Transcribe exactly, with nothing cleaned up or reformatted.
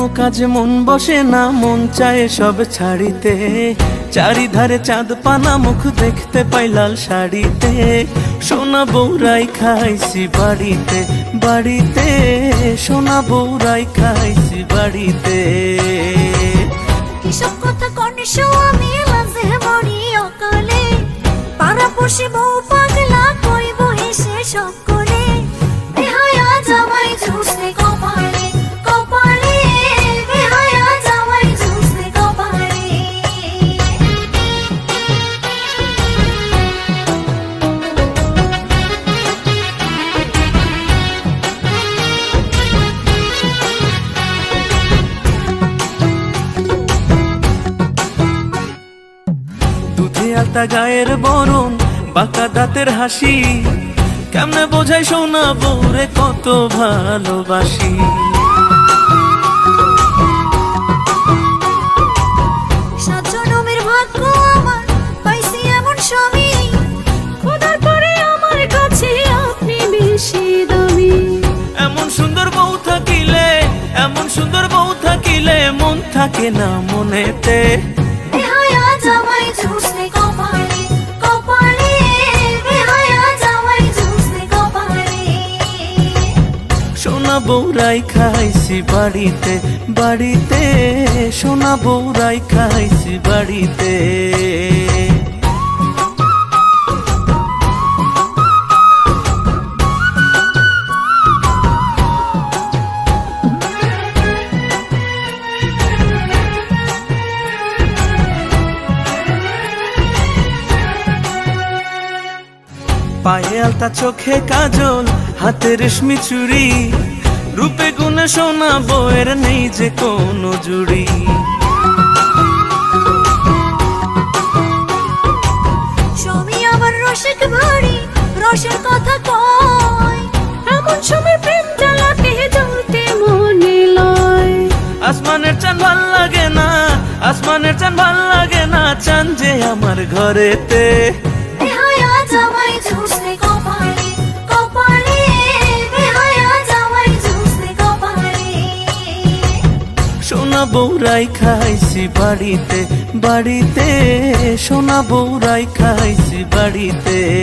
কোনো কাজে মন বসে না, মন চায় সব ছাড়িতে। চারিধারে চাঁদ পানা মুখ দেখতে পাই লাল শাড়িতে। সোনা বউ রাইখাইছি বাড়িতে বাড়িতে, সোনা বউ রাইখাইছি বাড়িতে। এসব কথা কনে আমি মাঝে মরি অকালে, পাড়া পশে বউ পাগলা কইব হেসে সব করে। বেহায়া জামাই জুসে কপালে কপালে, বেহায়া জামাই জুসে কপালে। দুধে আলতা গায়ের বরণ, বাঁকা দাঁতের হাসি, কেমনে বোঝাই সোনা বউরে কত ভালোবাসি। সাত জনমের ভাগ্য আমার পাইছি এমন স্বামী, খোদার পরে আমার কাছে আপনি বেশি দামি। এমন সুন্দর বউ থাকিলে, এমন সুন্দর বউ থাকিলে মন থাকে না মনেতে। বেহায়া জামাই জুসে কপালে কপালে, বেহায়া জামাই জুসে কপালে। সোনা বউ রাইখাইছি বাড়িতে বাড়িতে, সোনা বউ রাইখাইছি বাড়িতে। পায়ে আলতা চোখে কাজল, হাতে রেশমি চুড়ি, রূপে গুণে সোনা বউয়ের নেই যে কোনো জুড়ি। স্বামী আমার রসিক ভারি, রসের কথা কয়, এমন সময় প্রেম জ্বালাতে জ্বলতে মনে লয়। আসমানের চান ভাল লাগে না, আসমানের চান ভাল লাগে না, চান যে আমার ঘরেতে। জামাই জুসে কপালে কপালে, বেহায়া জামাই জুসে কপালে। সোনা বউ রাইখাইছি বাড়িতে বাড়িতে, সোনা বউ রাইখাইছি বাড়িতে।